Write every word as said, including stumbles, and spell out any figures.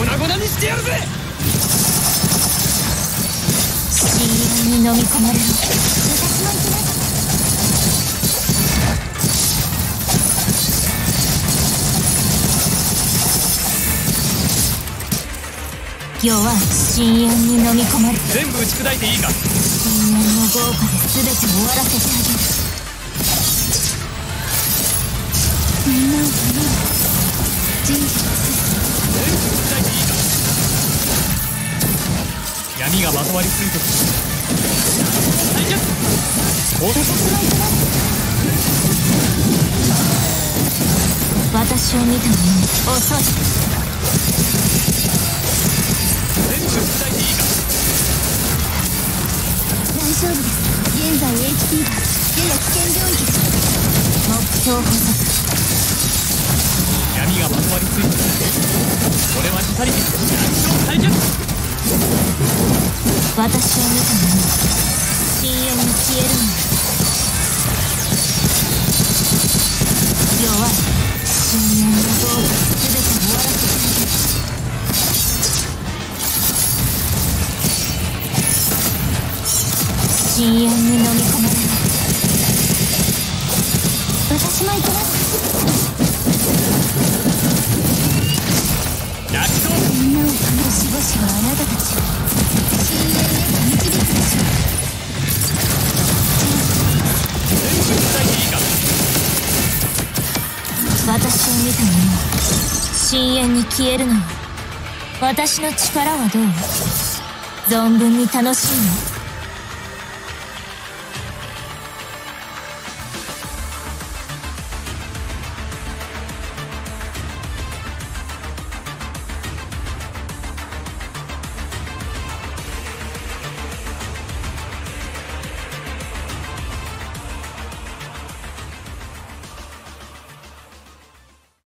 粉々にしてやるぜ。深淵に飲み込まれる。私も行きます。弱い深淵に飲み込まれる。全部打ち砕いていいか。深淵の豪華で全て終わらせてあげる。みんなを頼む。人生進む。全部打ち砕いていいか。闇がまとわりついてくる。大丈夫。私を見たのに遅い。大丈夫です。現在 エイチピー は ろくじゅうごパーセント やや危険領域です。目標捕捉。闇がまとわりついてる。これはふたりでアクション対決。私を見たのに深淵に消えるの。弱い深淵の道具全て終わらせて。深淵に飲み込まれる。私も行きます。ラスト。みんなを頼る守護師はあなたたち。深淵へと導くでしょう。私を見たのに深淵に消えるのよ。私の力はどう？存分に楽しむの。